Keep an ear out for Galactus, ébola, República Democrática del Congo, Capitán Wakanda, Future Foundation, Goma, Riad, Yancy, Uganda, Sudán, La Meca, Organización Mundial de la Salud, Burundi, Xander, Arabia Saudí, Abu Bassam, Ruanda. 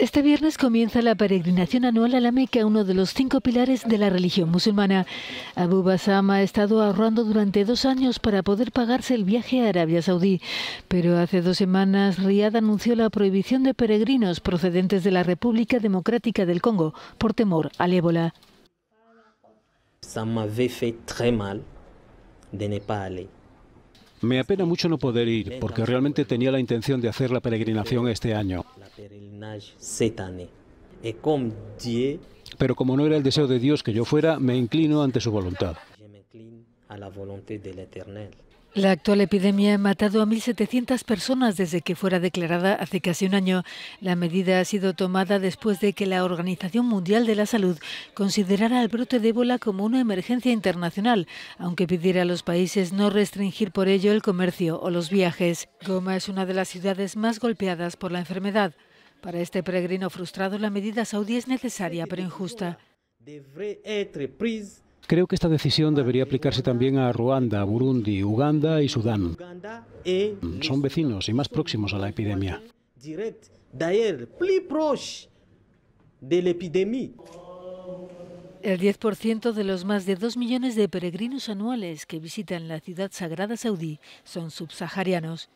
Este viernes comienza la peregrinación anual a La Meca, uno de los 5 pilares de la religión musulmana. Abu Bassam ha estado ahorrando durante 2 años para poder pagarse el viaje a Arabia Saudí, pero hace 2 semanas Riad anunció la prohibición de peregrinos procedentes de la República Democrática del Congo por temor al ébola. Me apena mucho no poder ir, porque realmente tenía la intención de hacer la peregrinación este año. Pero como no era el deseo de Dios que yo fuera, me inclino ante su voluntad. La actual epidemia ha matado a 1.700 personas desde que fuera declarada hace casi un año. La medida ha sido tomada después de que la Organización Mundial de la Salud considerara el brote de ébola como una emergencia internacional, aunque pidiera a los países no restringir por ello el comercio o los viajes. Goma es una de las ciudades más golpeadas por la enfermedad. Para este peregrino frustrado, la medida saudí es necesaria pero injusta. Creo que esta decisión debería aplicarse también a Ruanda, Burundi, Uganda y Sudán. Son vecinos y más próximos a la epidemia. El 10% de los más de 2 millones de peregrinos anuales que visitan la ciudad sagrada saudí son subsaharianos.